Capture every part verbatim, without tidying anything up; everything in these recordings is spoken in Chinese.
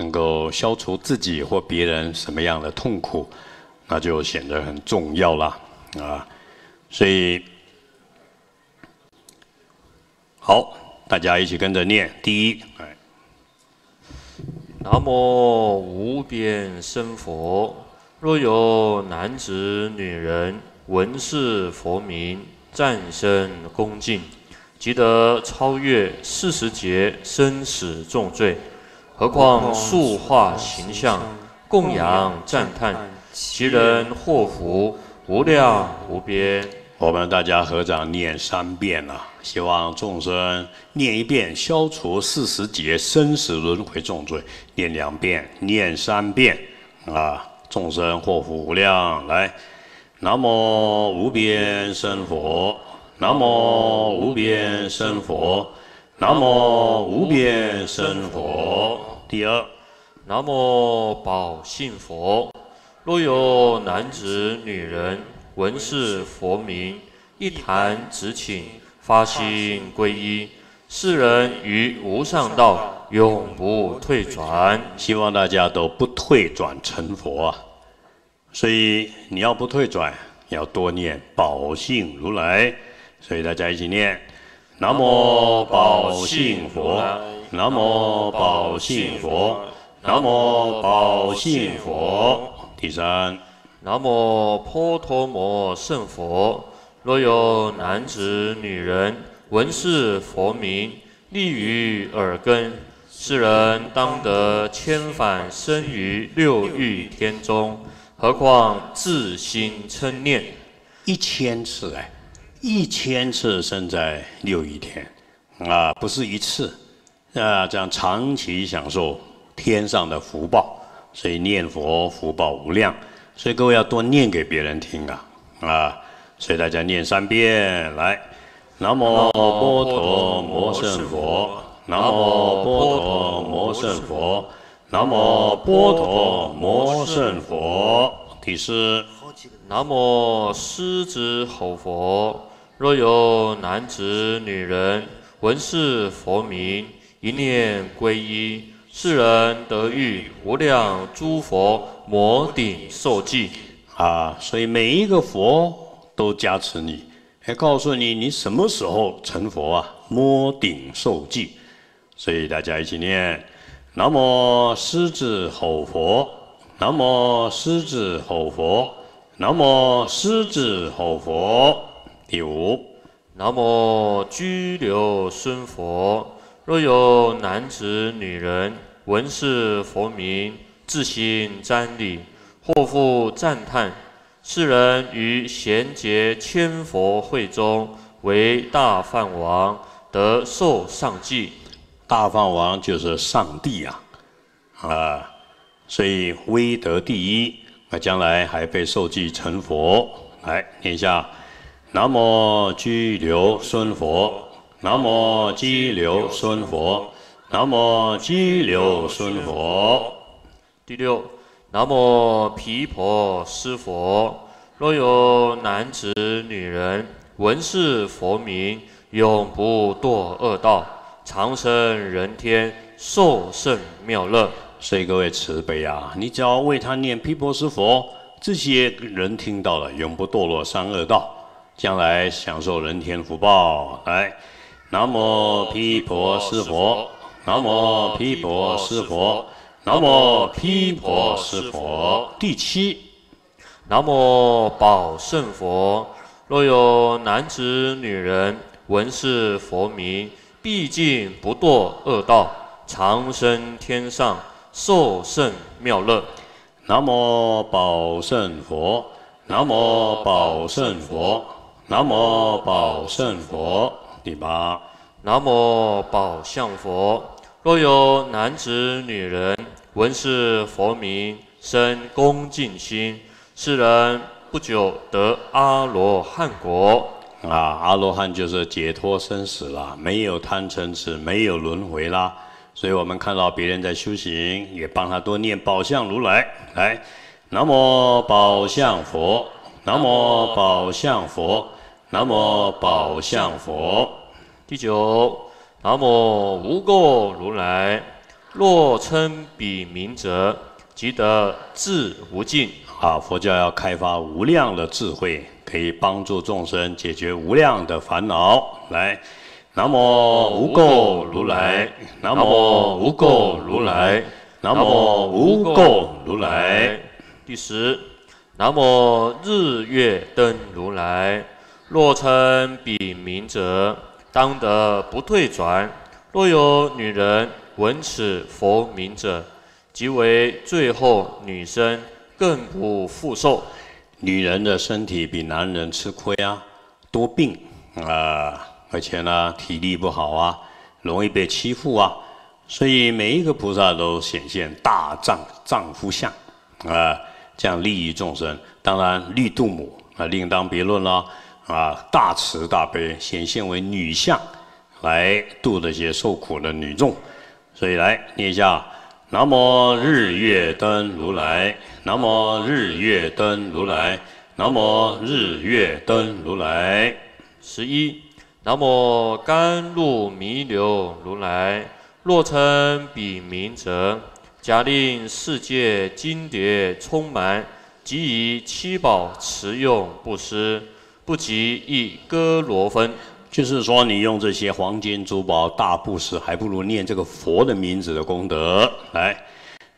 能够消除自己或别人什么样的痛苦，那就显得很重要啦，啊，所以好，大家一起跟着念。第一，哎，南无无边身佛。若有男子、女人闻是佛名，赞身恭敬，即得超越四十劫生死重罪。 何况塑化形象，供养赞叹，其人祸福无量无边。我们大家合掌念三遍了、啊，希望众生念一遍，消除四十劫生死轮回重罪；念两遍，念三遍，啊，众生祸福无量。来，南无无边身佛，南无无边身佛。 南无无边身佛。第二，南无宝性佛。若有男子、女人闻是佛名，一弹指顷，发心皈依，世人于无上道永不退转。希望大家都不退转成佛啊！所以你要不退转，要多念宝性如来。所以大家一起念。 南无宝性佛，南无宝性佛，南无宝性佛。第三，南无波陀摩圣佛。若有男子、女人闻是佛名，立于耳根，是人当得千返生于六欲天中。何况自心嗔念，一千次哎。 一千次生在六欲天，啊，不是一次，啊，这样长期享受天上的福报，所以念佛福报无量，所以各位要多念给别人听啊，啊，所以大家念三遍来，南无波陀摩圣佛，南无波陀摩圣佛，南无波陀摩圣佛，第四。 南无狮子吼佛。若有男子、女人闻是佛名，一念皈依，世人得遇无量诸佛摩顶受记。啊，所以每一个佛都加持你，还告诉你你什么时候成佛啊？摩顶受记。所以大家一起念：南无狮子吼佛，南无狮子吼佛。 南无狮子吼佛。第五，南无拘留孙佛。若有男子、女人闻是佛名，自心瞻礼，或复赞叹，世人于贤劫千佛会中为大梵王，得受上记。大梵王就是上帝啊，啊，所以威德第一。 那将来还被受记成佛，来念一下：南无拘留孙佛，南无拘留孙佛，南无拘留孙佛。第六，南无毗婆尸佛。若有男子、女人闻是佛名，永不堕恶道，长生人天，受胜妙乐。 所以各位慈悲啊，你只要为他念毗婆尸佛，这些人听到了，永不堕落三恶道，将来享受人天福报。来，南无毗婆尸佛，南无毗婆尸佛，南无毗婆尸佛。第七，南无宝胜佛。若有男子、女人闻是佛名，毕竟不堕恶道，长生天上。 受胜妙乐，南无宝胜佛，南无宝胜佛，南无宝胜佛。第八，南无宝相佛。若有男子、女人闻是佛名，生恭敬心，世人不久得阿罗汉果。啊，阿罗汉就是解脱生死啦，没有贪嗔痴，没有轮回啦。 所以我们看到别人在修行，也帮他多念宝相如来，来，南无宝相佛，南无宝相佛，南无宝相佛。第九，南无无垢如来。若称彼名者，即得智无尽。啊，佛教要开发无量的智慧，可以帮助众生解决无量的烦恼。来，南无无垢如来，南无无垢如来，南无无垢如来。第十，南无日月灯如来。若称彼名者，当得不退转。若有女人闻此佛名者，即为最后女生，更不复受。女人的身体比男人吃亏啊，多病啊、呃，而且呢体力不好啊，容易被欺负啊。所以每一个菩萨都显现大丈丈夫相啊、呃，这样利益众生。当然，绿度母啊、呃，另当别论了啊、呃。大慈大悲显现为女相，来度这些受苦的女众。 所以来念一下：南无日月灯如来，南无日月灯如来，南无日月灯如来。十一，南无甘露弥留如来。若称彼名者，假令世界金蝶充满，即以七宝持用布施，不及一割罗分。 就是说，你用这些黄金珠宝大布施，还不如念这个佛的名字的功德。来，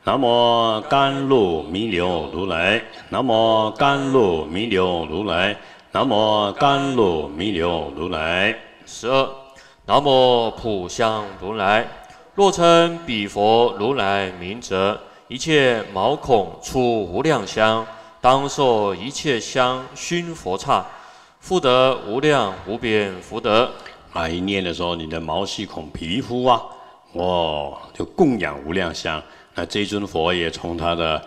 南无甘露弥留如来，南无甘露弥留如来，南无甘露弥留如来。十二，南无普香如来。若称彼佛如来名者，一切毛孔出无量香，当受一切香熏佛刹。 福德无量无边福德啊！一念的时候，你的毛细孔、皮肤啊，哦，就供养无量香。那这尊佛也从他的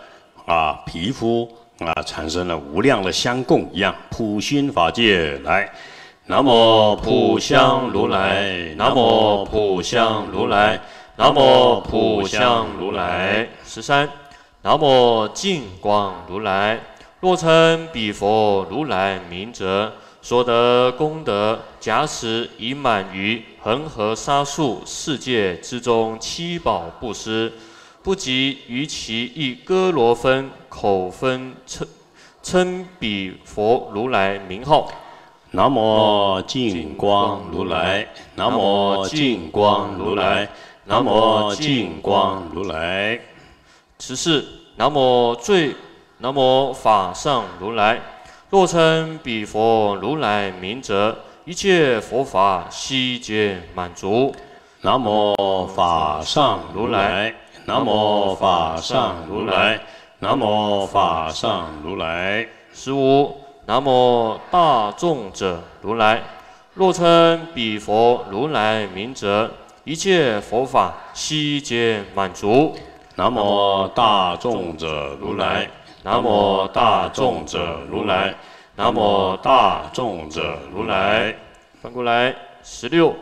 啊皮肤啊产生了无量的香供一样，普熏法界来。南无普香如来，南无普香如来，南无普香如来。十三，南无净光如来。若称彼佛如来名者。 所得功德，假使已满于恒河沙数世界之中七宝布施，不及于其一割罗分口分称称彼佛如来名号。南无净光如来，南无净光如来，南无净光如来。十四，南无最南无法上如来。 若称彼佛如来名者，一切佛法悉皆满足。南无法上如来，南无法上如来，南无法上如来。十五，南无大众者如来。若称彼佛如来名者，一切佛法悉皆满足。南无大众者如来。 南无大众者如来，南无大众者如来。翻过来，十六，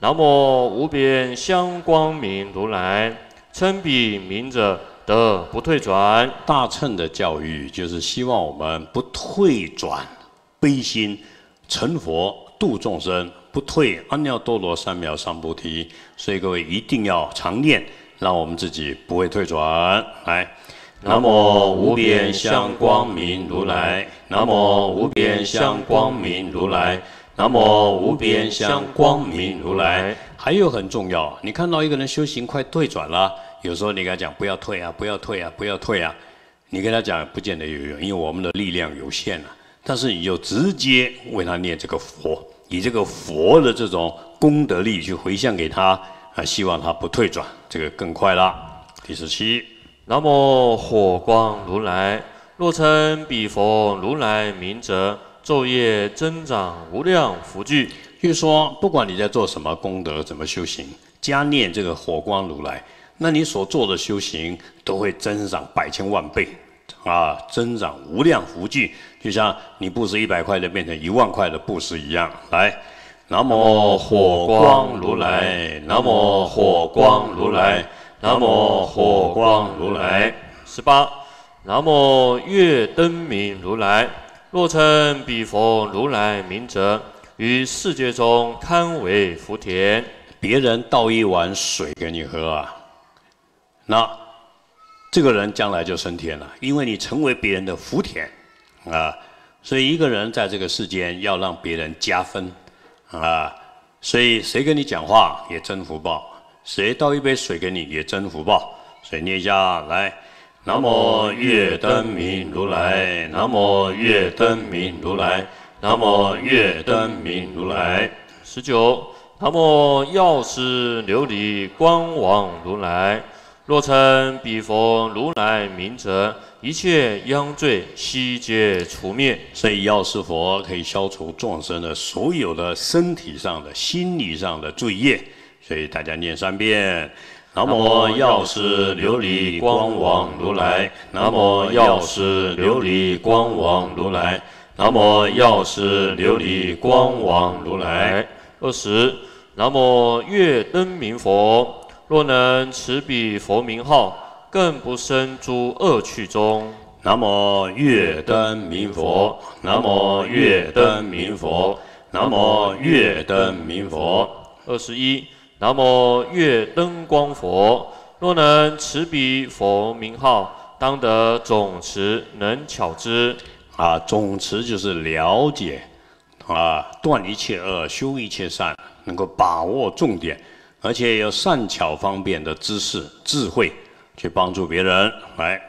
南无无边香光明如来，称彼名者得不退转。大乘的教育就是希望我们不退转，悲心成佛度众生，不退阿耨多罗三藐三菩提。所以各位一定要常念，让我们自己不会退转。来。 南无无边香光明如来，南无无边香光明如来，南无无边香光明如来。还有很重要，你看到一个人修行快退转了，有时候你跟他讲不要退啊，不要退啊，不要退啊，你跟他讲不见得有用，因为我们的力量有限啊。但是你就直接为他念这个佛，以这个佛的这种功德力去回向给他啊，希望他不退转，这个更快了。第十七。 南无火光如来，若称彼佛如来名者，昼夜增长无量福聚。据说，不管你在做什么功德，怎么修行，加念这个火光如来，那你所做的修行都会增长百千万倍，啊，增长无量福聚。就像你布施一百块的变成一万块的布施一样。来，南无火光如来，南无火光如来。 南无火光如来。十八，南无月灯明如来。若称彼佛如来名者，于世界中堪为福田。别人倒一碗水给你喝啊，那这个人将来就升天了，因为你成为别人的福田啊。所以一个人在这个世间要让别人加分啊。所以谁跟你讲话也真福报，谁倒一杯水给你也真福报。所以念一下来。 南无月灯明如来，南无月灯明如来，南无月灯明如来。十九，南无药师琉璃光王如来。若称彼佛如来名者，一切殃罪悉皆除灭。所以药师佛可以消除众生的所有的身体上的、心理上的罪业。所以大家念三遍。 南无药师琉璃光王如来，南无药师琉璃光王如来，南无药师琉璃光王如来。二十，南无月灯明佛，若能持彼佛名号，更不生诸恶趣中。南无月灯明佛，南无月灯明佛，南无月灯明佛。二十一。 南无月灯光佛，若能持彼佛名号，当得总持能巧知。啊，总持就是了解，啊，断一切恶，修一切善，能够把握重点，而且有善巧方便的知识、智慧去帮助别人。来，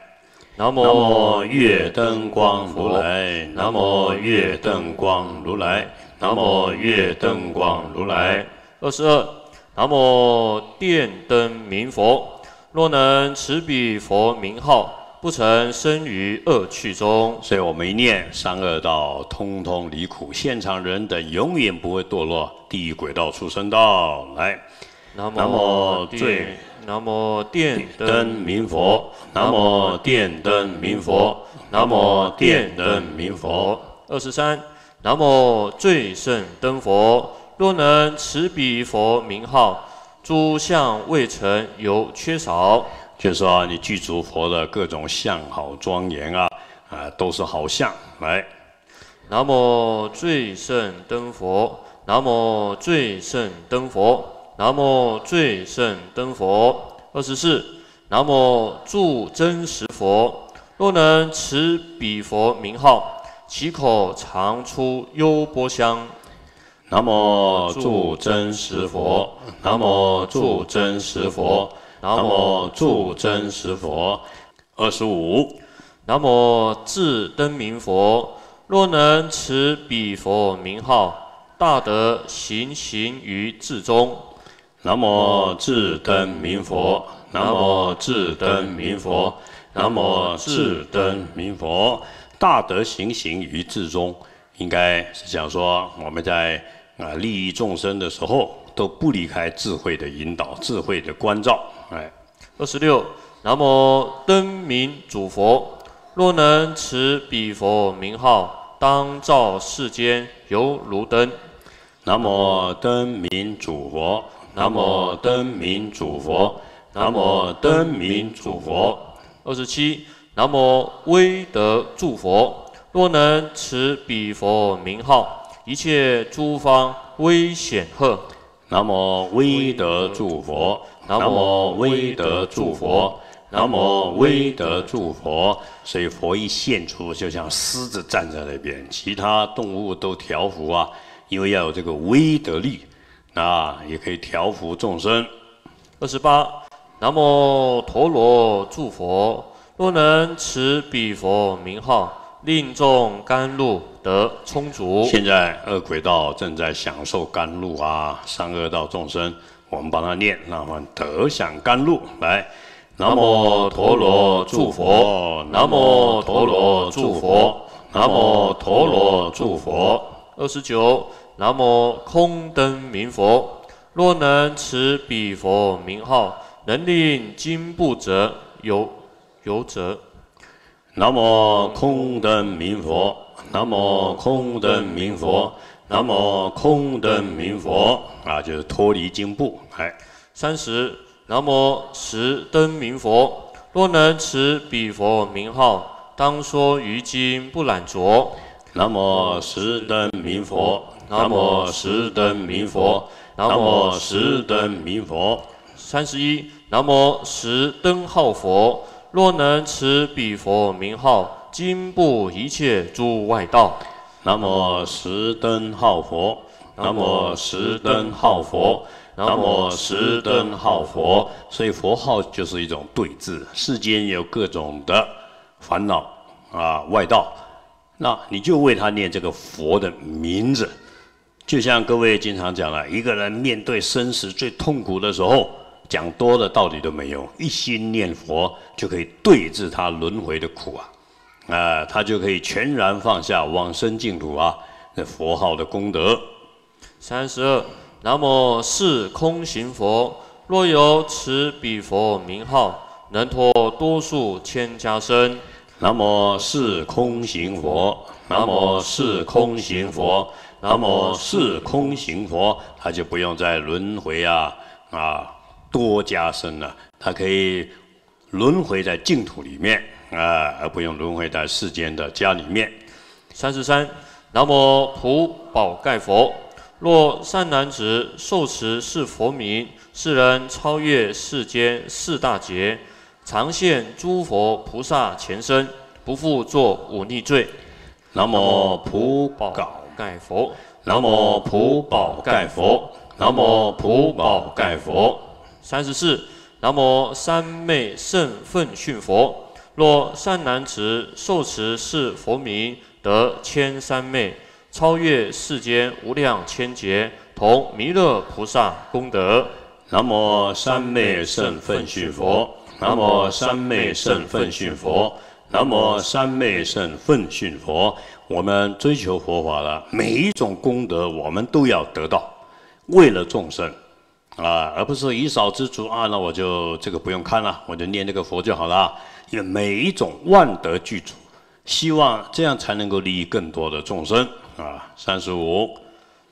南无月灯光如来，南无月灯光如来，南无月灯光如来。二十二。 南无电灯明佛，若能持彼佛名号，不曾生于恶趣中。所以我们一念三恶道，通通离苦。现场人等永远不会堕落地狱、轨道、畜生道。来，南无最南无电灯明佛，南无电灯明佛，南无电灯明佛。二十三，南无最胜灯佛。 若能持彼佛名号，诸相未曾有缺少。就是说、啊，你具足佛的各种相好庄严啊，啊，都是好相。来，南无最胜灯佛，南无最胜灯佛，南无最胜灯佛。二十四，南无住真实佛，若能持彼佛名号，其口常出幽波香。 南无住真实佛，南无住真实佛，南无住真实佛。二十五，南无智灯明佛，若能持彼佛名号，大德行行于智中。南无智灯明佛，南无智灯明佛，南无智灯明佛，大德行行于智中。应该是想说我们在。 啊，利益众生的时候都不离开智慧的引导、智慧的关照。哎，二十六，南无灯明主佛，若能持彼佛名号，当照世间犹如灯。南无灯明主佛，南无灯明主佛，南无灯明主佛。二十七，南无威德住佛，若能持彼佛名号。 一切诸方威显赫，南无威德住佛，南无威德住佛，南无威德住佛。所以佛一现出，就像狮子站在那边，其他动物都调伏啊，因为要有这个威德力，那也可以调伏众生。二十八，南无陀罗住佛，若能持彼佛名号。 令众甘露得充足。现在恶鬼道正在享受甘露啊，善恶道众生，我们帮他念，让他们得享甘露。来，南无陀罗住佛，南无陀罗住佛，南无陀罗住佛。二十九，南无空灯明佛，若能持彼佛名号，能令经部者有有者。 南无空灯明佛，南无空灯明佛，南无空灯明佛啊，就是脱离经部。哎，三十，南无十灯明佛，若能持彼佛名号，当说于经不染着。南无十灯明佛，南无十灯明佛，南无十灯明佛。三十一。 南南无十灯号佛，若能持彼佛名号，经布一切诸外道。南无十灯号佛，南无十灯号佛。 南无十灯号佛，所以佛号就是一种对治。世间有各种的烦恼啊、外道，那你就为他念这个佛的名字。就像各位经常讲了，一个人面对生死最痛苦的时候，讲多的道理都没用，一心念佛就可以对治他轮回的苦啊，啊、呃，他就可以全然放下，往生净土啊。那佛号的功德，三十二。 南无是空行佛，若有持彼佛名号，能脱多数千家身。南无是空行佛，南无是空行佛，南无是空行佛，他就不用再轮回啊啊多加身了，他可以轮回在净土里面啊，而不用轮回在世间的家里面。三十三，南无普宝盖佛。 若善男子受持是佛名，是人超越世间四大劫，常现诸佛菩萨前身，不复作忤逆罪。南无普宝盖佛，南无普宝盖佛，南无普宝盖佛。三十四，南无三昧胜奋训佛。若善男子受持是佛名，得千三昧。 超越世间无量千劫，同弥勒菩萨功德。南无三昧胜奋训佛，南无三昧胜奋训佛，南无三昧胜奋训佛。我们追求佛法了，每一种功德我们都要得到，为了众生啊，而不是以少知足啊。那我就这个不用看了，我就念这个佛就好了。因为每一种万德具足，希望这样才能够利益更多的众生。 啊，三十五，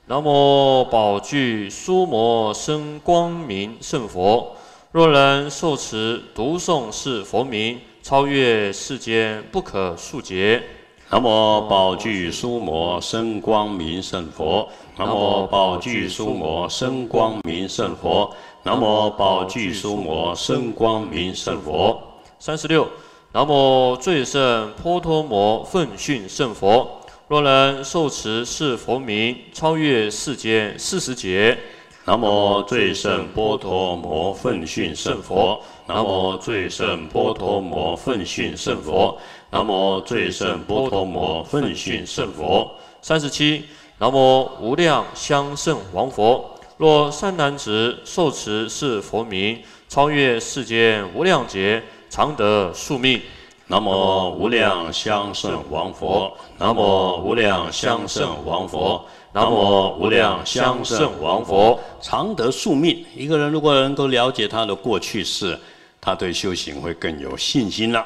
南无宝具苏摩生光明圣佛。若人受持读诵是佛名，超越世间不可数劫。南无宝具苏摩生光明圣佛。南无宝具苏摩生光明圣佛。南无宝具苏摩生光明圣佛。三十六，南无最胜波托摩奋训圣佛。 若人受持是佛名，超越世间四十劫。南无最胜波陀摩奋训圣佛。南无最胜波陀摩奋训圣佛。南无最胜波陀摩奋训圣佛。三十七，南无无量香胜王佛。若善男子受持是佛名，超越世间无量劫，常得宿命。 南无无量香胜王佛，南无无量香胜王佛，南无无量香胜王佛，常得宿命。一个人如果能够了解他的过去世，他对修行会更有信心了。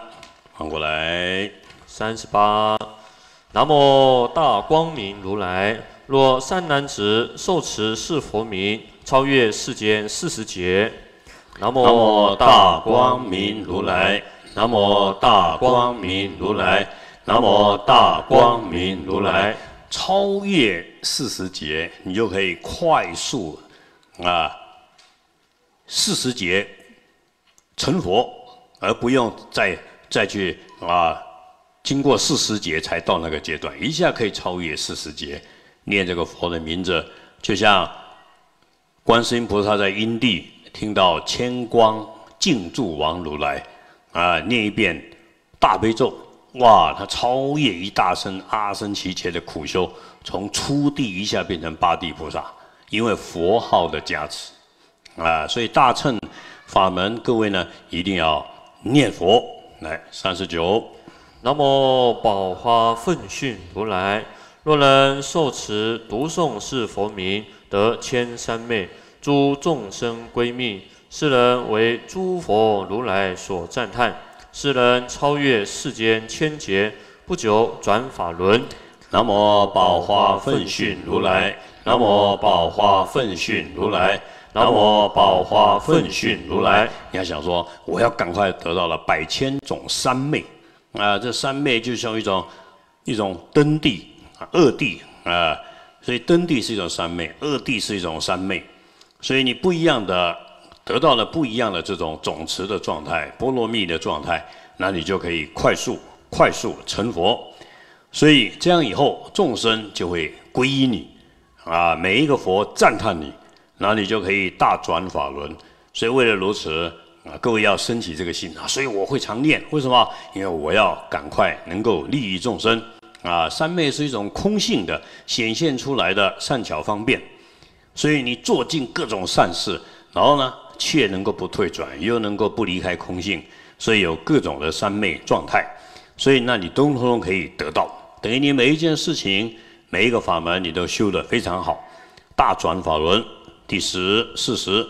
翻过来，三十八，南无大光明如来。若善男子受持是佛名，超越世间四十劫。南无大光明如来。 南无大光明如来，南无大光明如来，超越四十劫，你就可以快速啊，四十劫成佛，而不用再再去啊，经过四十劫才到那个阶段，一下可以超越四十劫。念这个佛的名字，就像观世音菩萨在因地听到千光净住王如来。 啊，念一遍大悲咒，哇，他超越一大生阿僧祇劫的苦修，从初地一下变成八地菩萨，因为佛号的加持啊，所以大乘法门，各位呢一定要念佛。来，三十九，南无宝花奋训如来，若人受持读诵是佛名，得千三昧，诸众生归命。 世人为诸佛如来所赞叹，世人超越世间千劫，不久转法轮。南无宝花奋训如来，南无宝花奋训如来，南无宝花奋训如来。你还想说，我要赶快得到了百千种三昧啊、呃！这三昧就像一种一种登地、二地啊、呃，所以登地是一种三昧，二地是一种三昧，所以你不一样的。得到了不一样的这种总持的状态、波罗蜜的状态，那你就可以快速、快速成佛。所以这样以后，众生就会皈依你，啊，每一个佛赞叹你，那你就可以大转法轮。所以为了如此。 啊，各位要升起这个心啊，所以我会常念。为什么？因为我要赶快能够利益众生啊。三昧是一种空性的显现出来的善巧方便，所以你做尽各种善事，然后呢，却能够不退转，又能够不离开空性，所以有各种的三昧状态。所以那你通通可以得到，等于你每一件事情、每一个法门，你都修得非常好。大转法轮第十四十。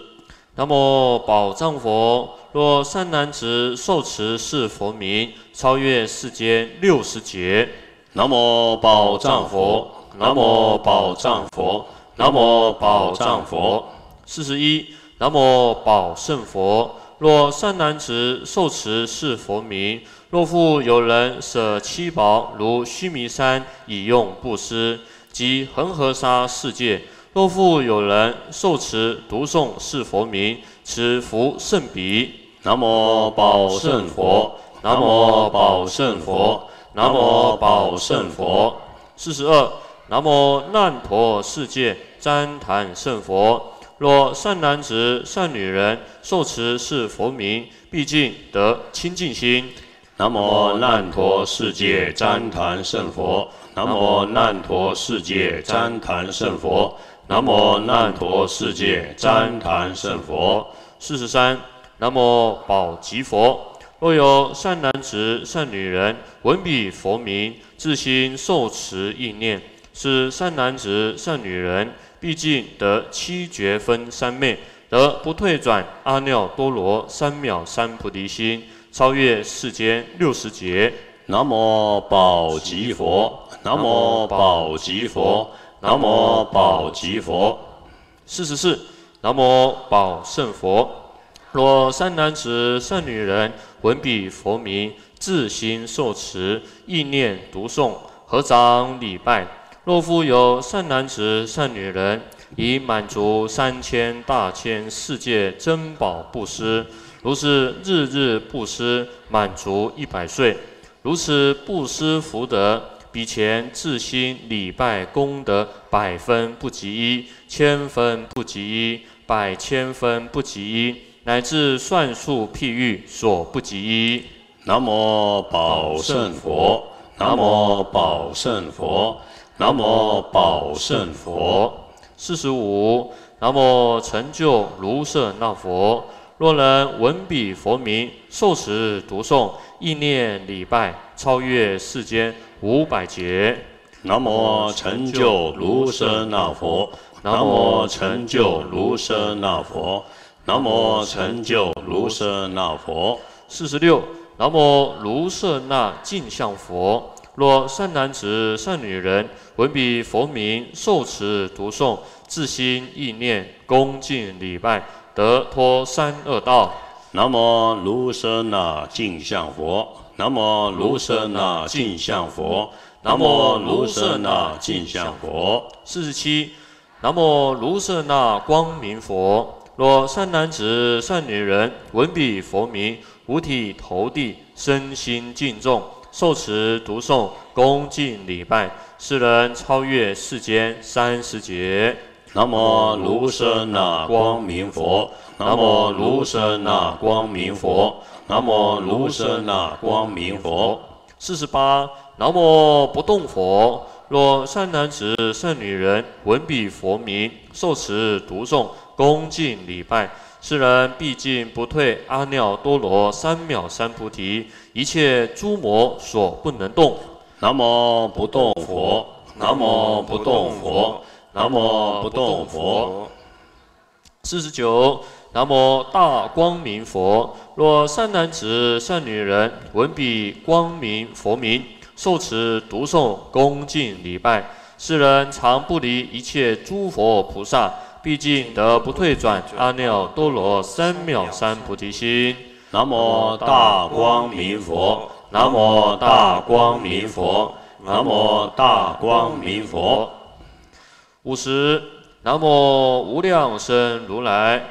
南无宝藏佛，若善男子受持是佛名，超越世间六十劫。南无宝藏佛，南无宝藏佛，南无宝藏佛。四十一，南无宝胜佛，若善男子受持是佛名，若复有人舍七宝如须弥山以用布施，即恒河沙世界。 若复有人受持读诵是佛名，此福甚彼。南无宝胜佛，南无宝胜佛，南无宝胜佛。四十二，南无难陀世界旃檀胜佛。若善男子、善女人受持是佛名，毕竟得清净心。南无难陀世界旃檀胜佛，南无难陀世界旃檀胜佛。 南无难陀世界旃檀胜佛。四十三，南无宝积佛。若有善男子、善女人闻彼佛名，自心受持意念，是善男子、善女人，毕竟得七觉分三昧，得不退转阿耨多罗三藐三菩提心，超越世间六十劫。南无宝积佛。南无宝积佛。 南无宝积佛，四十四。南无宝胜佛，若善男子、善女人闻彼佛名，自心受持，意念读诵，合掌礼拜。若复有善男子、善女人，以满足三千大千世界珍宝布施，如是日日布施，满足一百岁，如此布施福德。 比前自心礼拜功德百分不及一，千分不及一，百千分不及一，乃至算数譬喻所不及一。南无宝胜佛，南无宝胜佛，南无宝胜佛。四十五，南无成就卢舍那佛。若能闻彼佛名，受持读诵，意念礼拜，超越世间。 五百劫，南无成就卢舍那佛，南无成就卢舍那佛，南无成就卢舍那佛。四十六，南无卢舍那净相佛。若善男子、善女人闻彼佛名，受持读诵，自心意念恭敬礼拜，得脱三恶道。南无卢舍那净相佛。 南无卢舍那净相佛，南无卢舍那净相佛。四十七，南无卢舍那光明佛。若善男子、善女人闻彼佛名，五体投地，身心敬重，受持读诵，恭敬礼拜，是人超越世间三十劫。南无卢舍那光明佛，南无卢舍那光明佛。 南无卢舍那光明佛。四十八，南无不动佛。若善男子、善女人闻彼佛名，受持读诵，恭敬礼拜，是人毕竟不退阿耨多罗三藐三菩提，一切诸魔所不能动。南无不动佛。南无不动佛。南无不动佛。四十九。 南无大光明佛，若善男子、善女人闻彼光明佛名，受持读诵，恭敬礼拜，世人常不离一切诸佛菩萨，毕竟得不退转阿耨多罗三藐三菩提心。南无大光明佛，南无大光明佛，南无大光明佛。五十，南无无量身如来。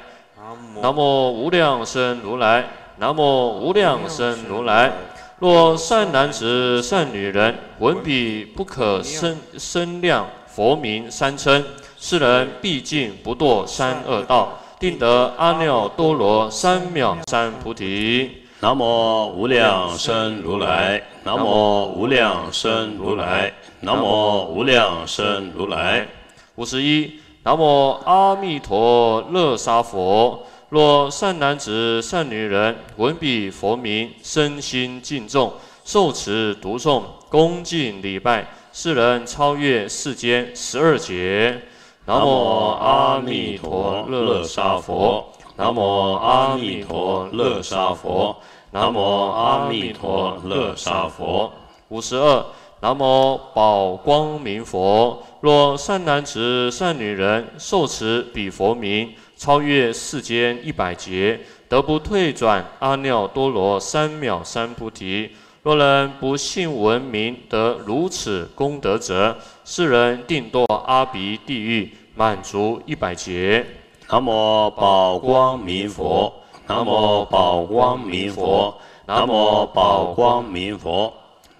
南南无无量身如来，南无无量身如来。若善男子、善女人，闻彼不可生生量佛名三称，世人毕竟不堕三恶道，定得阿耨多罗三藐三菩提。 南无无量身如来，南无无量身如来，南无无量身如来。五十一，南无阿弥陀乐沙佛。若善男子、善女人，闻彼佛名，身心敬重，受持读诵，恭敬礼拜，世人超越世间十二劫。南无阿弥陀乐沙佛。 南无阿弥陀乐沙佛，南无阿弥陀乐沙佛。五十二，南无宝光明佛。若善男子、善女人受持彼佛名，超越世间一百劫，得不退转阿耨多罗三藐三菩提。若人不信闻名，得如此功德者，世人定堕阿鼻地狱，满足一百劫。 南无宝光明佛，南无宝光明佛，南无宝光明佛。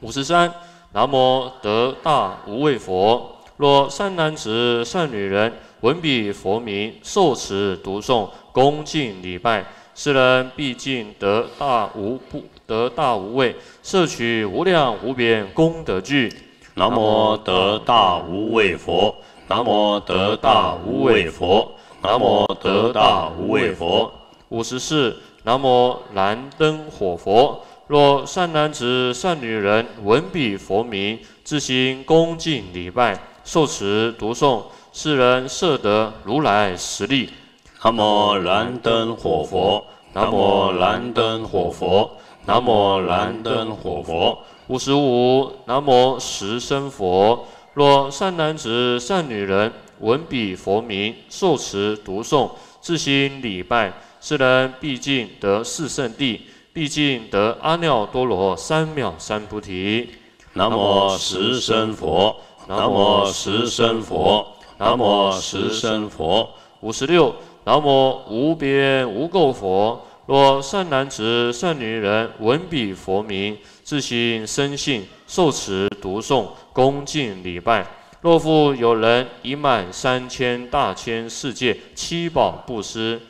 五十三，南无得大无畏佛。若善男子、善女人闻彼佛名，受持读诵，恭敬礼拜，世人毕竟得大无不得大无畏，摄取无量无边功德具。南无得大无畏佛，南无得大无畏佛。 南无得大无畏佛。五十四，南无燃灯火佛。若善男子、善女人闻彼佛名，自心恭敬礼拜，受持读诵，世人摄得如来实力。南无燃灯火佛。南无燃灯火佛。南无燃灯火佛。五十五，南无实生佛。若善男子、善女人。 闻彼佛名，受持读诵，自心礼拜，世人毕竟得四圣地，毕竟得阿耨多罗三藐三菩提。南无实生佛，南无实生佛，南无实生佛。五十六，南无无边无垢佛。若善男子、善女人闻彼佛名，自心深信，受持读诵，恭敬礼拜。 若复有人已满三千大千世界七宝布施，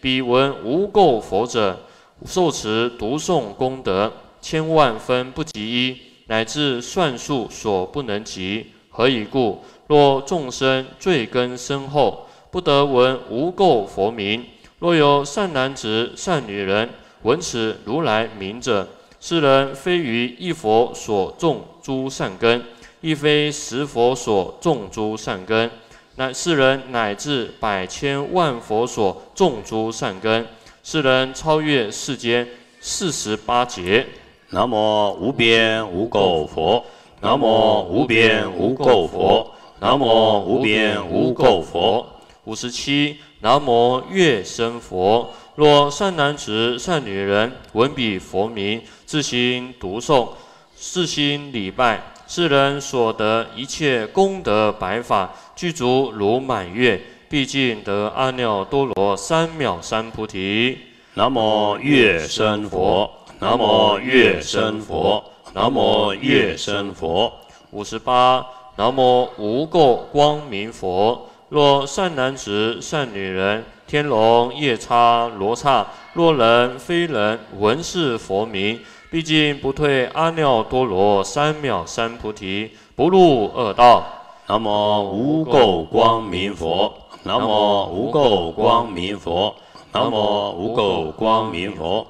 彼闻无垢佛者，受持读诵功德千万分不及一，乃至算数所不能及。何以故？若众生罪根深厚，不得闻无垢佛名。若有善男子、善女人闻此如来名者，世人非于一佛所种诸善根。 亦非十佛所种诸善根，乃世人乃至百千万佛所种诸善根，世人超越世间四十八劫。南无无边无垢佛，南无无边无垢佛，南无无边无垢佛。五十七，南无月生佛。若善男子、善女人闻彼佛名，自心读诵，自心礼拜。 世人所得一切功德百法，具足如满月，毕竟得阿耨多罗三藐三菩提。南无月生佛，南无月生佛，南无月生佛。五十八，南无无垢光明佛。若善男子、善女人、天龙夜叉罗刹，若人非人，闻是佛名。 毕竟不退阿耨多罗三藐三菩提，不入恶道。南无无垢光明佛，南无无垢光明佛，南无无垢光明佛。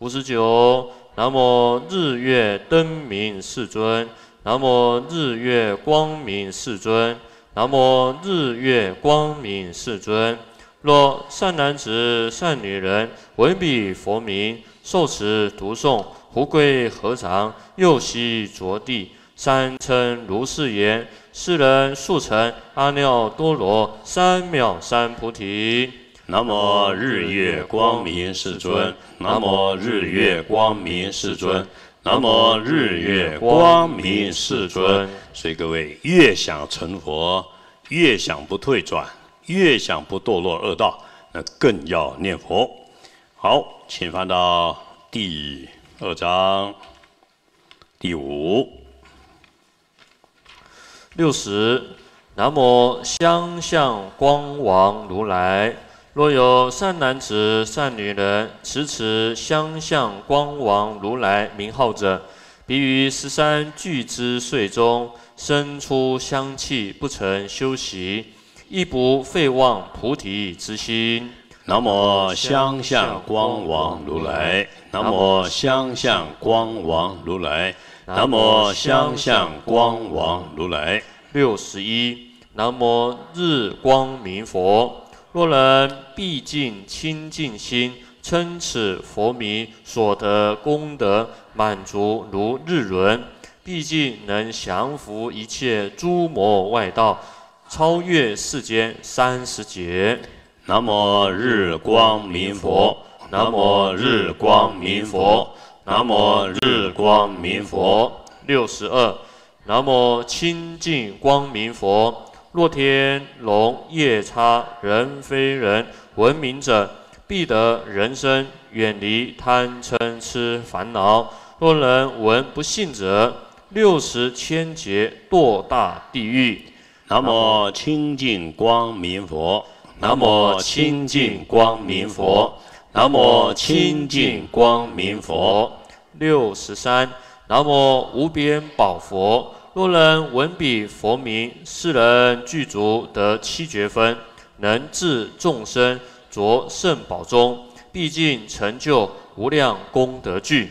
五十九，南无日月灯明世尊，南无日月光明世尊，南无日月光明世尊。若善男子、善女人闻彼佛名，受持读诵。 胡归何常？右膝着地，三称如是言：世人速成阿耨多罗三藐三菩提。南无日月光明世尊，南无日月光明世尊，南无日月光明世尊。所以各位，越想成佛，越想不退转，越想不堕落恶道。那更要念佛。好，请翻到第二章第五六十。南无香向光王如来。若有善男子、善女人持此香向光王如来名号者，彼于十三俱胝岁中生出香气，不曾修习，亦不废忘菩提之心。南无香向光王如来。南无香向光王如来。南无香向光王如来。 六十一，南无日光明佛。若人毕竟清净心，称此佛名所得功德满足如日轮，毕竟能降伏一切诸魔外道，超越世间三十劫。南无日光明佛。南无日光明佛。南无日光明佛。六十二。 南无清净光明佛。若天龙夜叉人非人闻名者，必得人身，远离贪嗔痴烦恼。若人闻不信者，六十千劫堕大地狱。南无清净光明佛。南无清净光明佛。南无清净光明佛。六十三。 南无无边宝佛。若人闻彼佛名，是人具足得七觉分，能治众生，着圣宝中，毕竟成就无量功德具。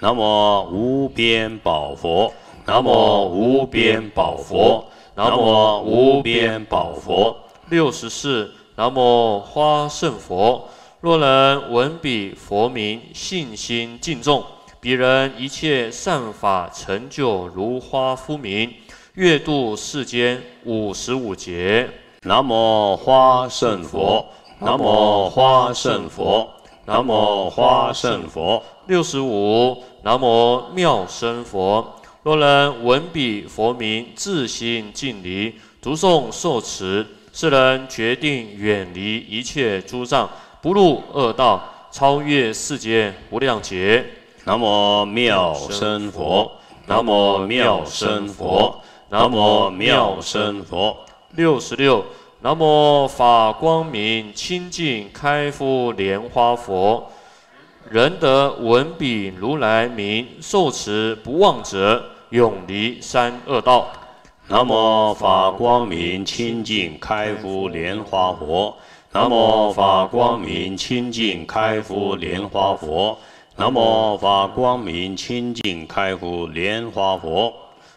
南无无边宝佛。南无无边宝佛。南无无边宝佛。六十四。南无花胜佛。若人闻彼佛名，信心敬重。 彼人一切善法成就如花敷明，越度世间五十五劫。南无花胜佛。南无花胜佛。南无花胜佛。六十五。南无妙生佛。若人闻彼佛名，自心敬礼，读诵受持，是人决定远离一切诸障，不入恶道，超越世间无量劫。 南无妙生佛，南无妙生佛，南无妙生佛。六十六，南无法光明清净开敷莲花佛。人得闻彼如来名，受持不忘者，永离三恶道。南无法光明清净开敷莲花佛。南无法光明清净开敷莲花佛。 南无法光明清净开敷莲花佛。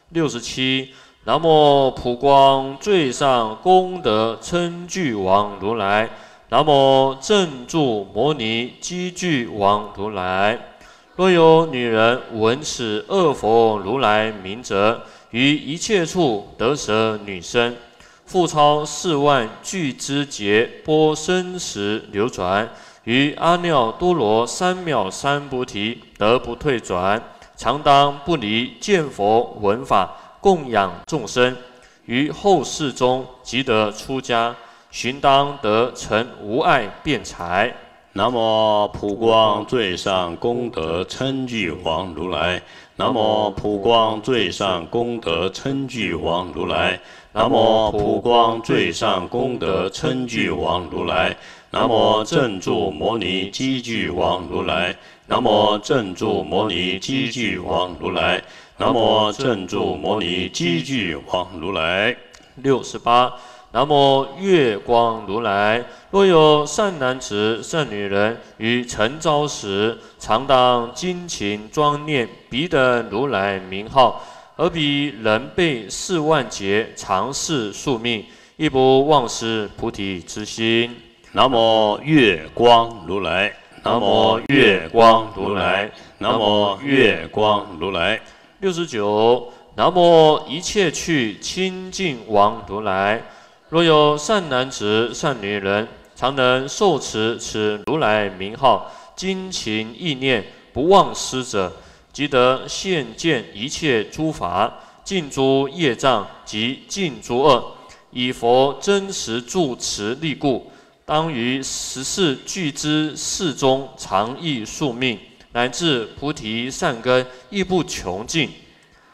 六十七，南无普光最上功德称具王如来。南无正住摩尼积聚王如来。若有女人闻此恶佛如来名者，于一切处得舍女身，复超四万俱胝劫波生时流转。 于阿耨多罗三藐三菩提得不退转，常当不离见佛闻法，供养众生。于后世中即得出家，寻当得成无碍辩才。南无普光最上功德称具王如来。南无普光最上功德称具王如来。南无普光最上功德称具王如来。 南无正住摩尼积聚王如来。南无正住摩尼积聚王如来。南无正住摩尼积聚王如来。六十八，南无月光如来。若有善男子、善女人于晨朝时，常当精勤庄念彼等如来名号，而彼人辈四万劫常是宿命，亦不忘失菩提之心。 南无月光如来。南无月光如来。南无月光如来。六十九，南无一切去清净王如来。若有善男子、善女人，常能受持此如来名号，精勤意念，不忘失者，即得现见一切诸法，尽诸业障及尽诸恶，以佛真实住持力故。当于十四具之事中常忆宿命，乃至菩提善根亦不穷尽。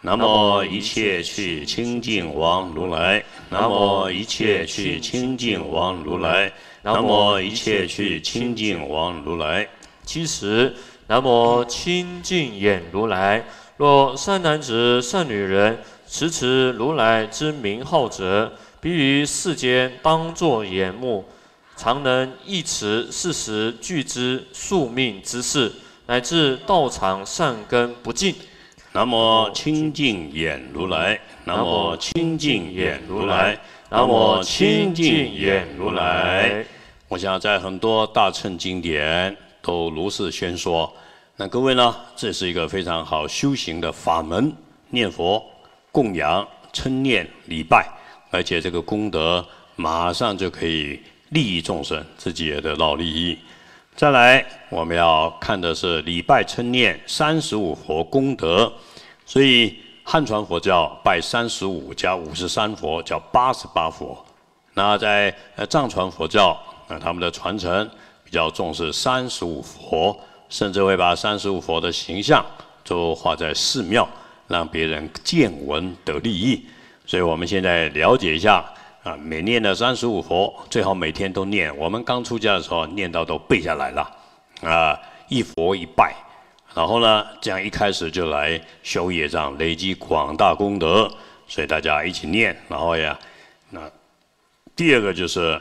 南无一切去清净王如来。南无一切去清净王如来。南无一切去清净王如来。其实，南无清净眼如来。若善男子、善女人持持如来之名号者，必于世间当作眼目，常能忆持四时具之宿命之事，乃至道场善根不尽。南无清净眼如来。南无清净眼如来。南无清净眼如来。我想在很多大乘经典都如是宣说。那各位呢？这是一个非常好修行的法门，念佛、供养、称念、礼拜，而且这个功德马上就可以利益众生，自己也得到利益。再来，我们要看的是礼拜称念三十五佛功德，所以汉传佛教拜三十五加五十三佛叫八十八佛。那在呃藏传佛教，那他们的传承比较重视三十五佛，甚至会把三十五佛的形象都画在寺庙，让别人见闻得利益。所以我们现在了解一下。 啊，每念的三十五佛，最好每天都念。我们刚出家的时候念到都背下来了，啊，一佛一拜，然后呢，这样一开始就来修业障，累积广大功德。所以大家一起念，然后呀，那第二个就是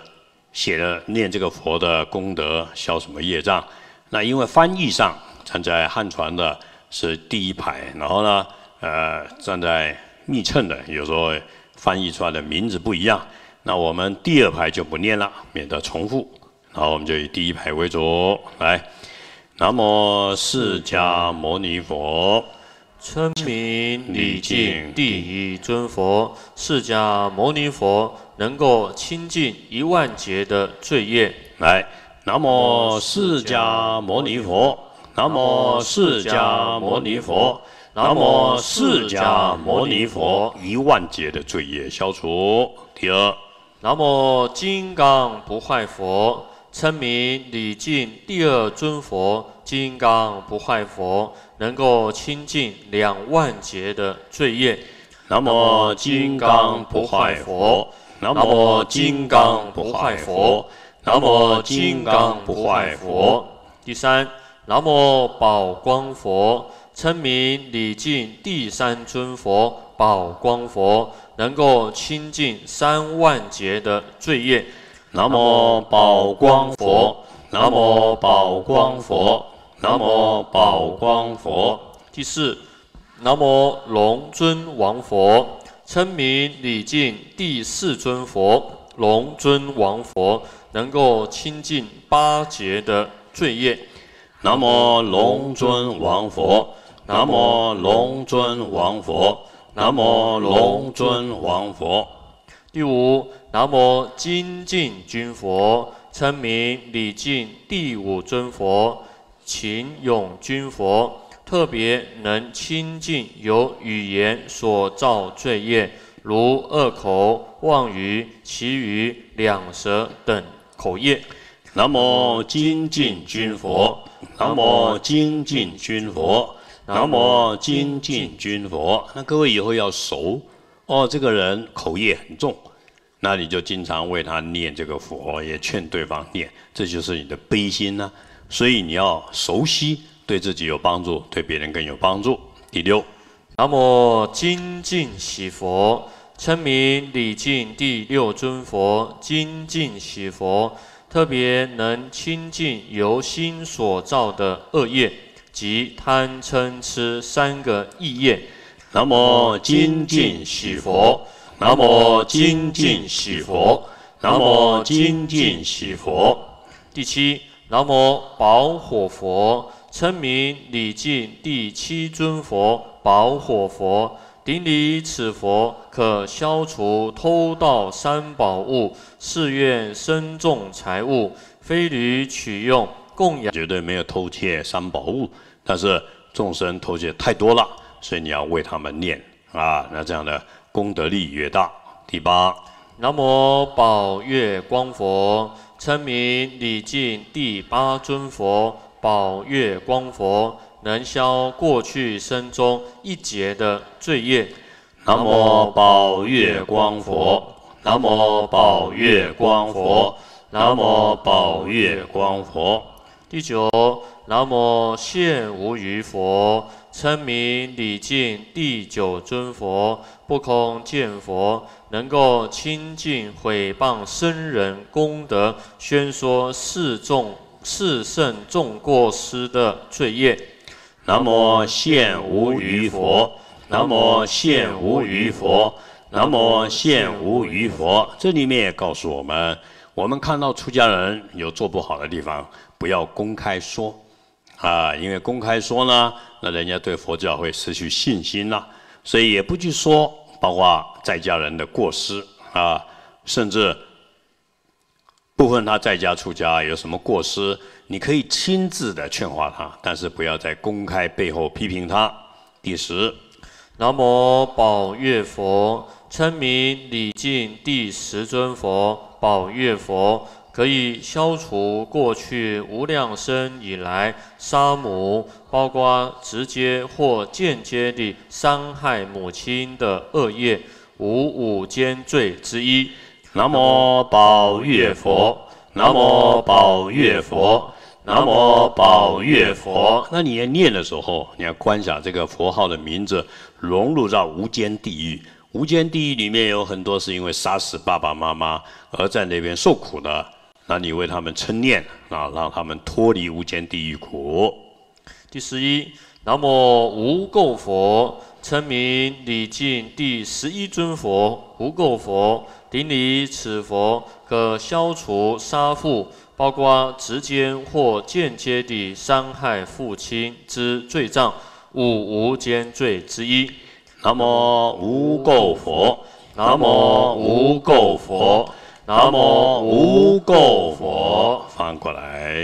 写了念这个佛的功德，消什么业障？那因为翻译上站在汉传的是第一排，然后呢，呃，站在密乘的有时候。 翻译出来的名字不一样，那我们第二排就不念了，免得重复。然后我们就以第一排为主，来，南无释迦牟尼佛，称名礼敬第一尊佛释迦牟尼佛，能够清净一万劫的罪业。来，南无释迦牟尼佛，南无释迦牟尼佛。 南无释迦牟尼佛，一万劫的罪业消除。第二，南无金刚不坏佛，称名礼敬第二尊佛，金刚不坏佛能够清净两万劫的罪业。南无金刚不坏佛，南无金刚不坏佛，南无金刚不坏佛。第三，南无宝光佛。 称名礼敬第三尊佛宝光佛，能够清净三万劫的罪业。南无宝光佛，南无宝光佛，南无宝光佛。第四，南无龙尊王佛，称名礼敬第四尊佛龙尊王佛，能够清净八劫的罪业。南无龙尊王佛。 南无龙尊王佛，南无龙尊王佛。第五，南无精进军佛，称名礼敬第五尊佛勤勇军佛，特别能清净由语言所造罪业，如恶口、妄语、绮语、两舌等口业。南无精进军佛，南无精进军佛。 南无精进军佛，那各位以后要熟哦。这个人口业很重，那你就经常为他念这个佛，也劝对方念，这就是你的悲心呢、啊。所以你要熟悉，对自己有帮助，对别人更有帮助。第六，南无精进喜佛，称名礼敬第六尊佛精进喜佛，特别能清净由心所造的恶业。 即贪嗔痴三个意业。南无精进喜佛，南无精进喜佛，南无精进喜佛。第七，南无宝火佛，称名礼敬第七尊佛宝火佛，顶礼此佛可消除偷盗三宝物、誓愿身众财物、非礼取用。 供养绝对没有偷窃三宝物，但是众生偷窃太多了，所以你要为他们念啊，那这样的功德力越大。第八，南无宝月光佛，称名礼敬第八尊佛宝月光佛，能消过去生中一劫的罪业。南无宝月光佛，南无宝月光佛，南无宝月光佛。第九，南无现无余佛。 称名礼敬第九尊佛，不空见佛，能够清净毁谤僧人功德，宣说世众世圣众过失的罪业。南无现无余佛，南无现无余佛，南无现无余佛。这里面也告诉我们，我们看到出家人有做不好的地方，不要公开说。 啊，因为公开说呢，那人家对佛教会失去信心了，所以也不去说，包括在家人的过失啊，甚至部分他在家出家有什么过失，你可以亲自的劝化他，但是不要在公开背后批评他。第十，南无宝月佛，称名礼敬第十尊佛宝月佛。 可以消除过去无量生以来杀母，包括直接或间接地伤害母亲的恶业，无五间罪之一。南无宝月佛，南无宝月佛，南无宝月佛。那你念的时候，你要观想这个佛号的名字融入到无间地狱。 无间地狱里面有很多是因为杀死爸爸妈妈而在那边受苦的，那你为他们称念啊，让他们脱离无间地狱苦。第十一，南无无垢佛，称名礼敬第十一尊佛无垢佛，顶礼此佛可消除杀父，包括直接或间接地伤害父亲之罪障，五无间罪之一。 南无无垢佛，南无无垢佛，南无无垢佛。翻过来，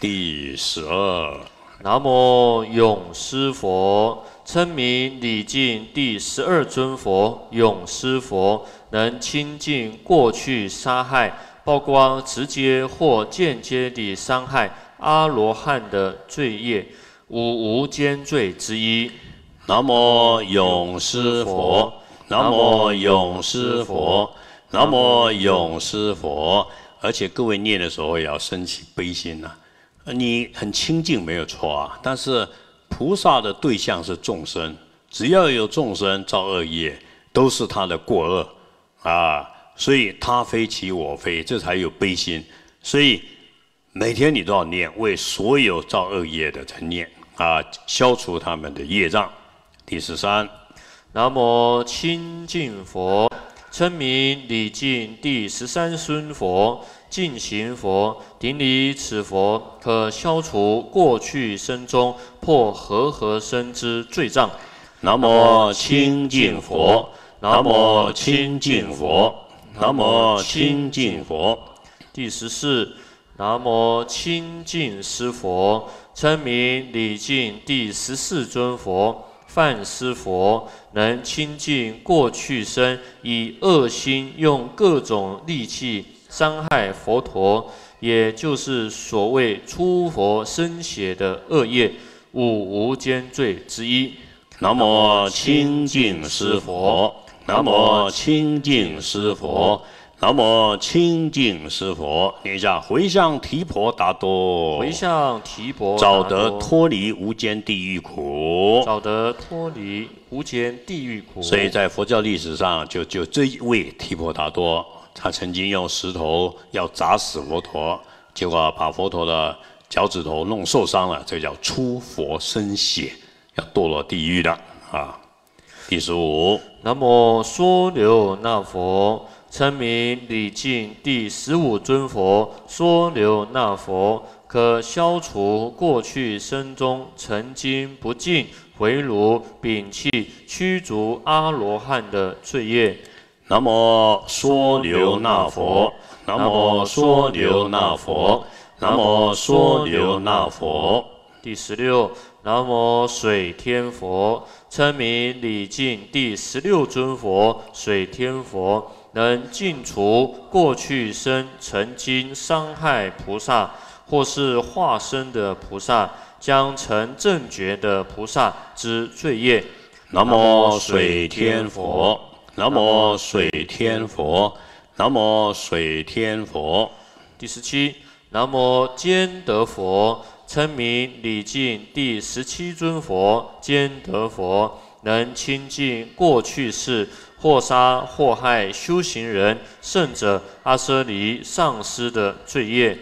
第十二，南无永师佛，称名礼敬第十二尊佛永师佛，能清净过去杀害，包括直接或间接地伤害阿罗汉的罪业，五无间罪之一。 南无永师佛，南无永师佛，南无永师佛。而且各位念的时候也要升起悲心呐、啊，你很清净没有错啊。但是菩萨的对象是众生，只要有众生造恶业，都是他的过恶啊。所以他非其我非，这才有悲心。所以每天你都要念，为所有造恶业的在念啊，消除他们的业障。 第十三，南无清净佛，称名礼敬第十三尊佛净行佛，顶礼此佛可消除过去生中破和合身之罪障。南无清净佛，南无清净佛，南无清净佛。第十四，南无清净师佛，称名礼敬第十四尊佛。 梵师佛能清净过去生以恶心用各种利器伤害佛陀，也就是所谓出佛身血的恶业，五无间罪之一。南无清净师佛，南无清净师佛，南无清净师佛。念一下回向提婆达多，回向提婆达多，早得脱离无间地狱苦。 早得脱离无间地狱苦，所以在佛教历史上，就就这一位提婆达多，他曾经用石头要砸死佛陀，结果把佛陀的脚趾头弄受伤了，这叫出佛身血，要堕落地狱的啊。第十五，南无娑留那佛，称名礼敬第十五尊佛娑留那佛，可消除过去生中曾经不敬。 回炉摒弃驱逐阿罗汉的罪业。南无娑留那佛，南无娑留那佛，南无娑留那佛。第十六，南无水天佛，称名礼敬第十六尊佛水天佛，能净除过去生曾经伤害菩萨或是化身的菩萨将成正觉的菩萨之罪业。南无水天佛，南无水天佛，南无水天佛。第十七，南无坚德佛，称名礼敬第十七尊佛坚德佛，能清净过去世或杀或害修行人、圣者、阿阇黎上师的罪业。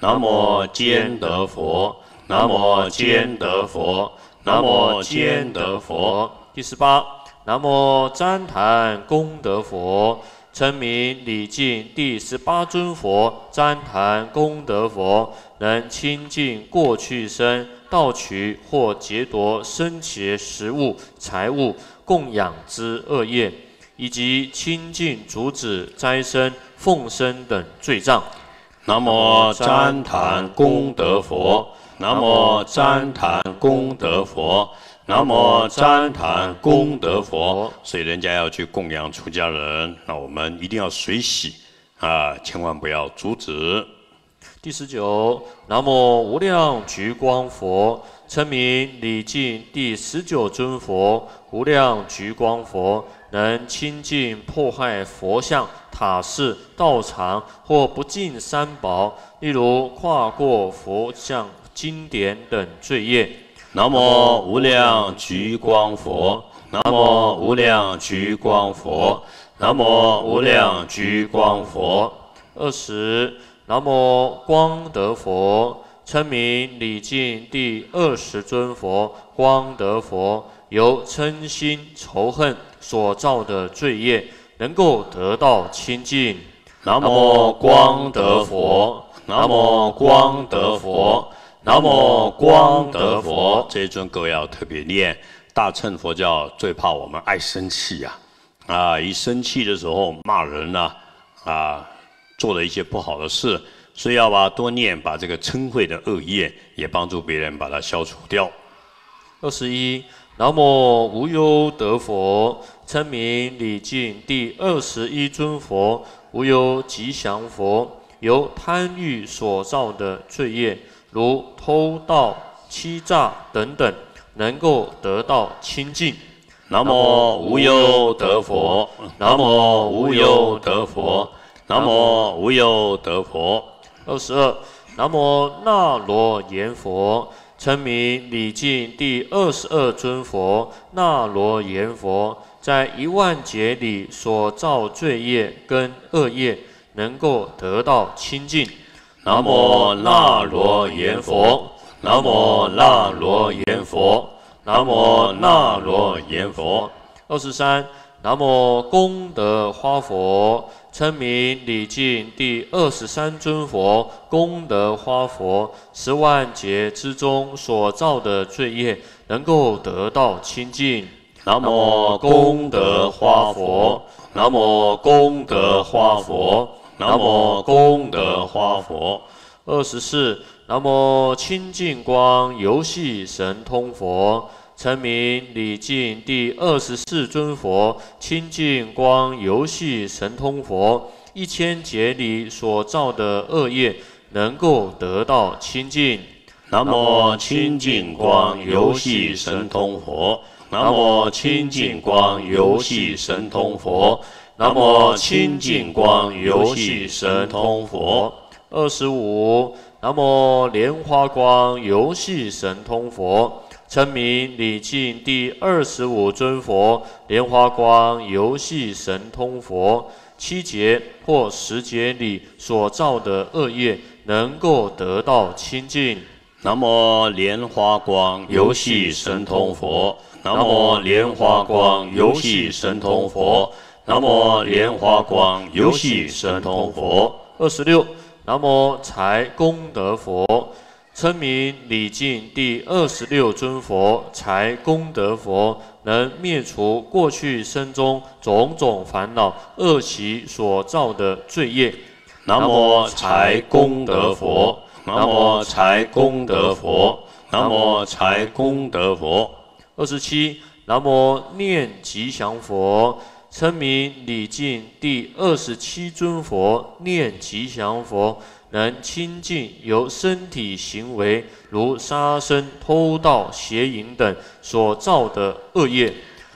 南无坚德佛，南无坚德佛，南无坚德佛。第十八，南无旃檀功德佛，称名礼敬第十八尊佛旃檀功德佛，能清净过去生盗取或劫夺生前食物、财物供养之恶业，以及清净阻止灾生、奉生等罪障。南无旃檀功德佛，南无旃檀功德佛，南无旃檀功德佛。所以人家要去供养出家人，那我们一定要随喜啊，千万不要阻止。第十九，南无无量橘光佛，称名礼敬第十九尊佛无量橘光佛，能清净破坏佛像、塔寺、道场或不敬三宝，例如跨过佛像、经典等罪业。南无无量橘光佛，南无无量橘光佛，南无无量橘光佛。二十，南无光德佛，称名礼敬第二十尊佛光德佛，由嗔心仇恨所造的罪业能够得到清净。南无光德佛，南无光德佛，南无光德佛。这一尊各位要特别念。大乘佛教最怕我们爱生气呀、啊，啊，一生气的时候骂人呐、啊，啊。做了一些不好的事，所以要把多念，把这个嗔恚的恶业也帮助别人把它消除掉。二十一，南无无忧德佛，称名礼敬第二十一尊佛无忧吉祥佛，由贪欲所造的罪业，如偷盗、欺诈等等，能够得到清净。南无无忧德佛，南无无忧德佛。南无无忧德佛。二十二，南无那罗延佛，称名礼敬第二十二尊佛那罗延佛，在一万劫里所造罪业跟恶业能够得到清净。南无那罗延佛，南无那罗延佛，南无那罗延佛。二十三，南无功德花佛，称名礼敬第二十三尊佛功德花佛，十万劫之中所造的罪业能够得到清净。南无功德花佛，南无功德花佛，南无功德花佛。二十四，南无清净光游戏神通佛，称名礼敬第二十四尊佛清净光游戏神通佛，一千劫里所造的恶业能够得到清净。南无清净光游戏神通佛，南无清净光游戏神通佛，南无清净光游戏神通佛。二十五，南无莲花光游戏神通佛，称名礼敬第二十五尊佛莲花光游戏神通佛，七劫或十劫里所造的恶业能够得到清净。南无莲花光游戏神通佛，南无莲花光游戏神通佛，南无莲花光游戏神通佛。二十六，南无财功德佛，称名礼敬第二十六尊佛财功德佛，能灭除过去生中种种烦恼恶习所造的罪业。南无财功德佛，南无财功德佛，南无财功德佛。二十七，南无念吉祥佛，称名礼敬第二十七尊佛，念吉祥佛，能清净由身体行为，如杀生、偷盗、邪淫等所造的恶业。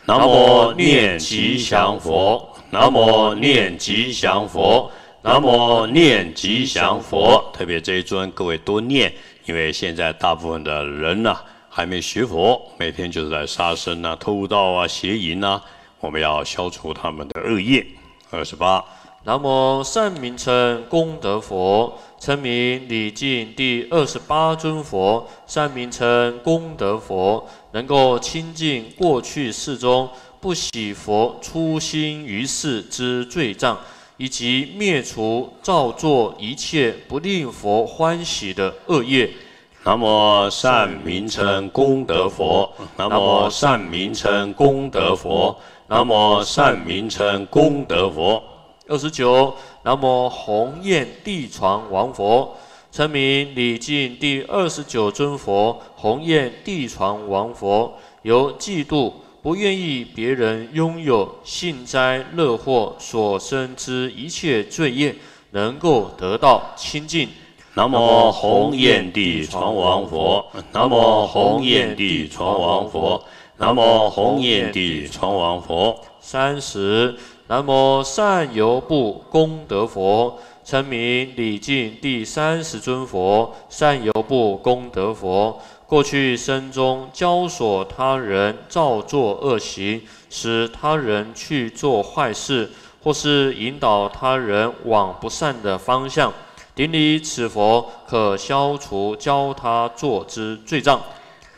南无念吉祥佛，南无念吉祥佛，南无念吉祥佛。特别这一尊，各位多念，因为现在大部分的人呢、啊。 还没学佛，每天就是在杀生啊、偷盗啊、邪淫啊，我们要消除他们的恶业。二十八，南无善名称功德佛，称名礼敬第二十八尊佛，善名称功德佛，能够清净过去世中不喜佛初心于世之罪障，以及灭除造作一切不令佛欢喜的恶业。 南无善名称功德佛，南无善名称功德佛，南无善名称功德佛。二十九，南无鸿雁地藏王佛，称名礼敬第二十九尊佛，鸿雁地藏王佛，由嫉妒不愿意别人拥有幸灾乐祸所生之一切罪业，能够得到清净。 南无鸿雁地藏王佛，南无鸿雁地藏王佛，南无鸿雁地藏王佛。三十，南无善由部功德佛，称名礼敬第三十尊佛，善由部功德佛。过去生中教唆他人造作恶行，使他人去做坏事，或是引导他人往不善的方向。 顶礼此佛，可消除教他做之罪障。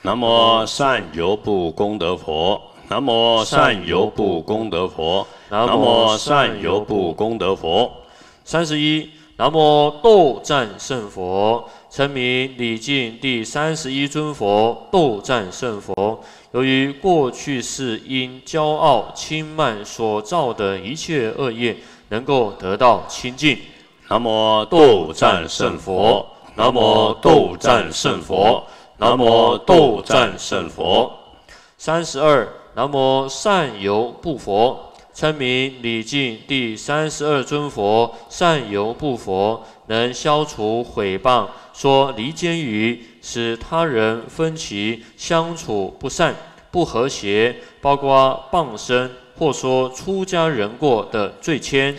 南无善由部功德佛，南无善由部功德佛，南无善由部功德佛。三十一，南无斗战胜佛，称名礼敬第三十一尊佛，斗战胜佛。由于过去世因骄傲轻慢所造的一切恶业，能够得到清净。 南无斗战胜佛，南无斗战胜佛，南无斗战胜佛。三十二，南无善由部佛，称名礼敬第三十二尊佛，善由部佛，能消除毁谤、说离间语，使他人分歧相处不善、不和谐，包括谤生或说出家人过的罪愆。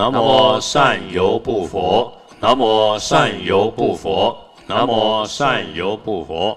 南无善由部佛，南无善由部佛，南无善由部佛。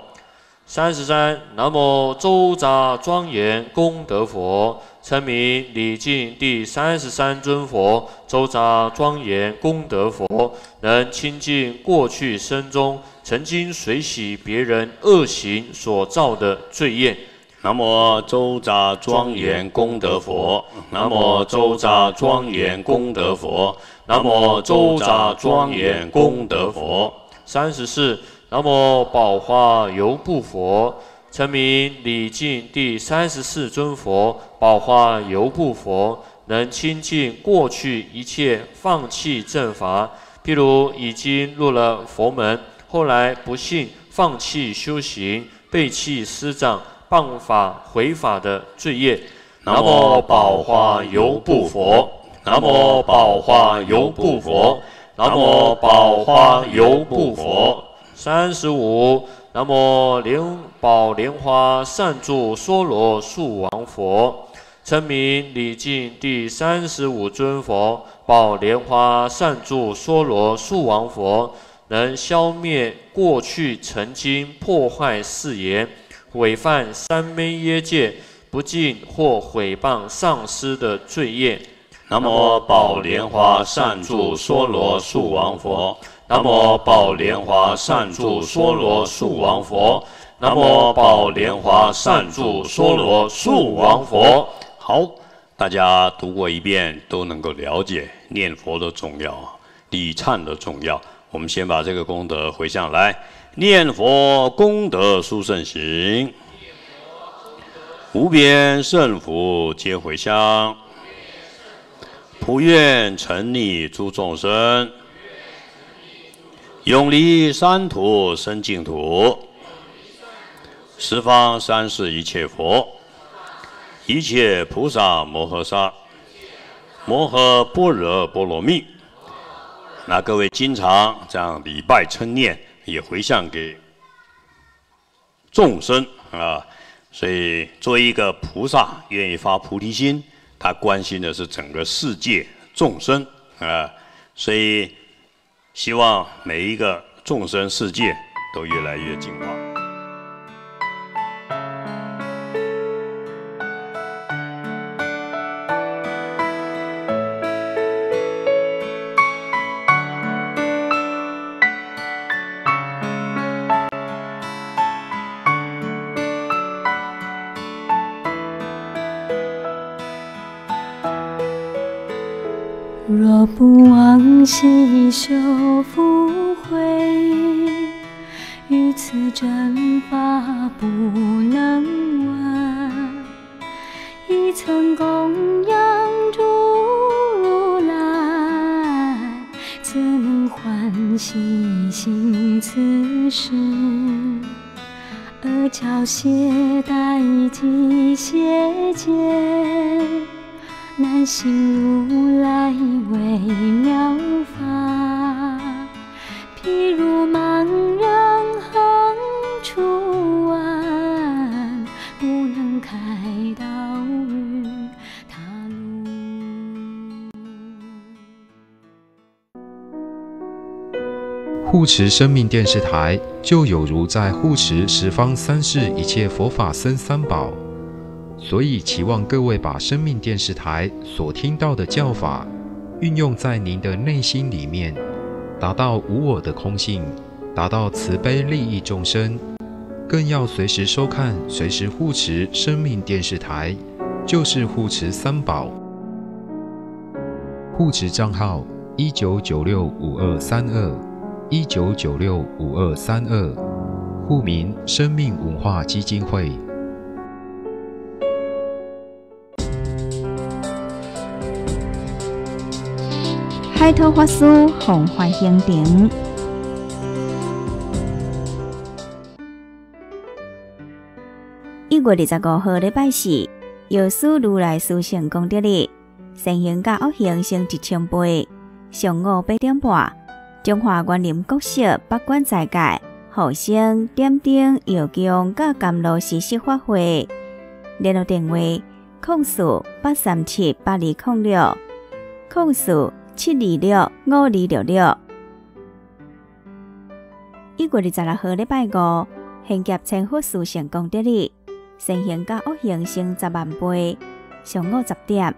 三十三，南无周匝庄严功德佛，称名礼敬第三十三尊佛，周匝庄严功德佛，能清净过去生中曾经随喜别人恶行所造的罪业。 南无周匝庄严功德佛，南无周匝庄严功德佛，南无周匝庄严功德佛。三十四，南无宝花由部佛，称名礼敬第三十四尊佛，宝花由部佛，能清净过去一切放弃正法，譬如已经入了佛门，后来不幸放弃修行，背弃师长。 谤法、毁法的罪业。南无宝花由部佛，南无宝花由部佛，南无宝花由部佛。三十五，南无莲宝莲花善住娑罗树王佛，称名礼敬第三十五尊佛，宝莲花善住娑罗树王佛，能消灭过去曾经破坏誓言。 违犯三昧耶戒、不敬或毁谤上师的罪业。南无宝莲花善住娑罗树王佛，南无宝莲花善住娑罗树王佛，南无宝莲花善住娑罗树王佛。好，大家读过一遍都能够了解念佛的重要，礼忏的重要。我们先把这个功德回向来。 念佛功德殊胜行，无边胜福皆回向，普愿成利诸众生，永离三途生净土，十方三世一切佛，一切菩萨摩诃萨，摩诃般若波罗蜜。那各位经常这样礼拜称念，也回向给众生啊。所以，作为一个菩萨，愿意发菩提心，他关心的是整个世界众生啊。所以，希望每一个众生世界都越来越净化。 若不忘昔修福慧，于此真法不能闻。一曾供养如来，怎能欢喜行此事？阿胶懈怠及邪见。 难信如来为妙法，譬如盲人横出湾，不能开导于他路。护持生命电视台，就有如在护持十方三世一切佛法僧三宝。 所以，期望各位把生命电视台所听到的教法，运用在您的内心里面，达到无我的空性，达到慈悲利益众生。更要随时收看、随时护持生命电视台，就是护持三宝。护持账号：一九九六五二三二，一九九六五二三二。户名：生命文化基金会。 开拓法师弘法行程，一月二十五号礼拜四，药师如来殊胜功德日，善行甲恶行成一千倍。上午八点半，中华园林国小北馆斋戒护生点灯药供甲甘露施食法会，联络电话：控诉八三七八二零六，控诉。 七二六五二六六，一月二十六号礼拜五，行劫千佛殊胜功德日，善行甲恶行成十万倍。上午十点，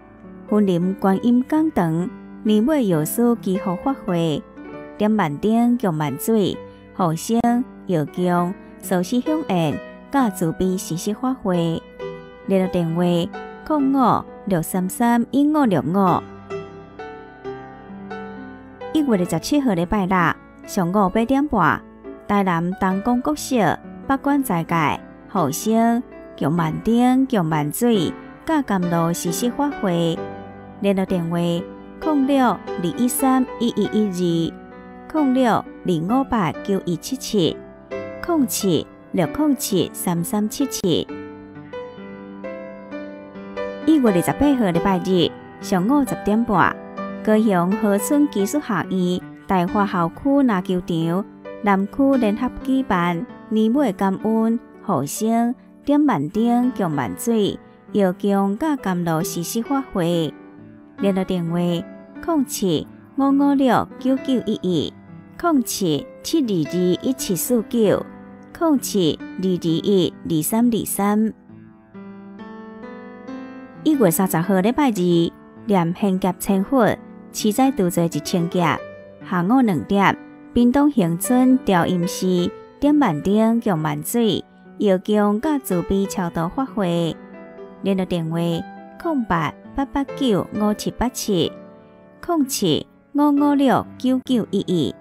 云林观音讲堂年尾药师祈福法会，点慢灯供慢水，护生药供，受持香宴，甲慈悲施食法会。联络电话：零五六三三一五六五。 一月二十七号礼拜六上午八点半，台南东港国小北馆斋戒护生供慢灯、供慢水、甲甘露施食法会，联络电话：零六二一三一一一二，零六二五八九一七七，零七六零七三三七七。一月二十八号礼拜日上午十点半。 高雄河村技术学院大华校区篮球场南区联合举办年尾感恩护生点慢灯供慢水药供甲甘露施食法会，联络电话：零七五五六九九一一，零七七二二一七四九，零七二二一二三二三。一月三十号礼拜二，念行劫千佛。 七载度做一千劫，下午两点，屏东恒春调音师点慢灯供慢水，药供甲慈悲超度法会。联络电话：零八八八九五七八七，零七五五六九九一一。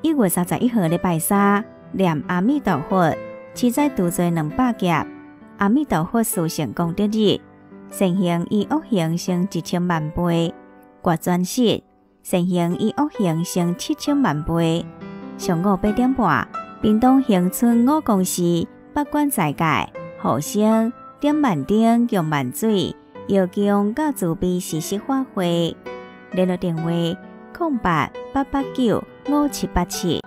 一月三十一号礼拜三，念阿弥陀佛，七载度做两百劫，阿弥陀佛殊胜功德日。 善行与恶行成一千万倍，挂专室；善行与恶行成七千万倍。上午八点半，屏东恒春五公司北管斋戒护生点慢灯供慢水，药用甲自备实施发挥。联络电话：零八八八九五七八七。